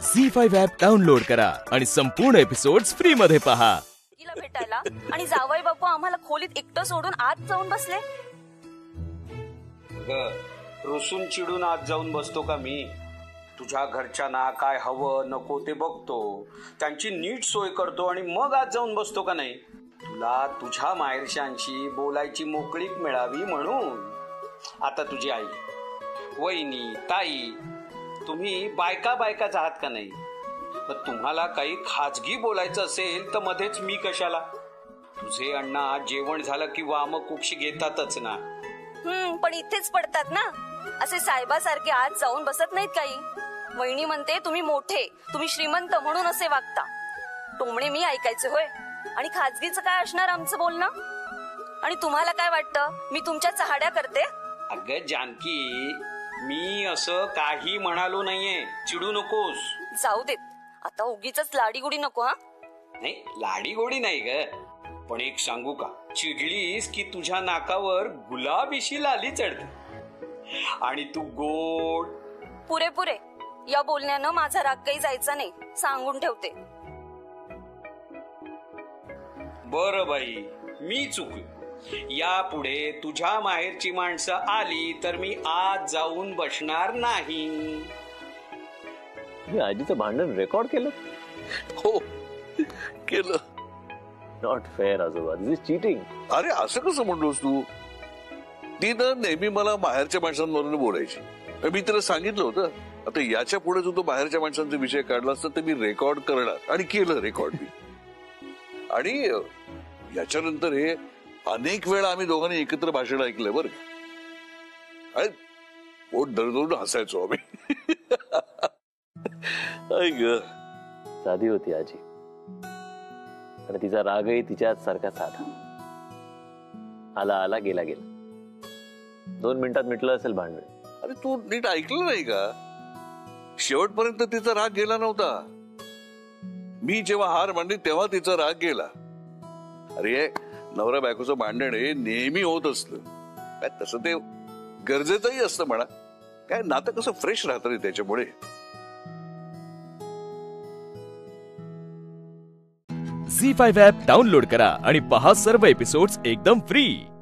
झी5 app download करा आणि संपूर्ण एपिसोड्स फ्री मध्ये पहा। भेटायला आणि जावई बापू आम्हाला खोलीत एकटं सोडून आत जाऊन बसले ग। रुसून चिडून आत जाऊन बसतो का मी? तुझ्या घरच्यांना काय हवं नको ते बघतो, त्यांची नीट सोय करतो आणि मग आत जाऊन बसतो का नाही? तुला तुझ्या माहेरशांशी बोलायची मोकळीक मिळावी म्हणून आता तुझी आई, वहिनी, ताई तुम्ही बायकाच आहात का नाही? मग तुम्हाला काही खाजगी बोलायचं असेल तर मध्येच मी कशाला? तुझे अण्णा जेवण झालं किंवा मग कुक्षी घेतातच ना, पण इथेच पडतात ना, असे साहेबासारखे आत जाऊन बसत नाहीत काही। वहिनी म्हणते तुम्ही मोठे, तुम्ही श्रीमंत म्हणून असे वागता। टोमणे मी ऐकायचे होय? आणि खाजगीचं काय असणार आमचं बोलणं? आणि तुम्हाला काय वाटतं मी तुमच्या चहाड्या करते? अगं जानकी, मी असं काही म्हणालो नाहीये, चिडू नकोस। जाऊ देत आता, उगीच लाडीगोडी नको हा। नाही लाडीगोडी नाही ग, पण एक सांगू का, चिडलीस की तुझ्या नाकावर गुलाबीशी लाली चढते आणि तू गोड। पुरे या बोलण्यानं माझा राग काही जायचा नाही, सांगून ठेवते। बर बाई, मी चुकलो। यापुढे तुझ्या माहेरची माणसं आली तर मी आज जाऊन बसणार नाही। आजीचं भांडण रेकॉर्ड केलं? हो केलं। नॉट फेअर आजोबा, दिस इज चीटिंग। अरे असं कसं म्हणतोस तू? ती ना नेहमी मला बाहेरच्या माणसांवरून बोलायची, मी तिला सांगितलं होतं आता याच्या पुढे जो तो बाहेरच्या माणसांचा विषय काढला असता ते मी रेकॉर्ड करणार, आणि केलं रेकॉर्ड मी। आणि याच्यानंतर हे अनेक वेळा आम्ही दोघांनी एकत्र भाषण ऐकलं बरं, आणि पोट दरदरून हसायचो आम्ही। साधी होती आजी, आणि तिचा रागही तिच्याच सारखा साधा, आला गेला 2 मिनिटात मिटलं असेल भांडण। अरे तू नीट ऐकलं नाही का? शेवटपर्यंत तिचा राग गेला नव्हता। मी जेव्हा हार मांडली तेव्हा तिचा राग गेला। अरे नवरा बायकोचं भांडण हे नेहमी होत असलं, काय तसं ते गरजेचंही असतं म्हणा, काय नातं कसं फ्रेश राहतं त्याच्यामुळे। झी5 ॲप डाउनलोड करा आणि पहा सर्व एपिसोड्स एकदम फ्री।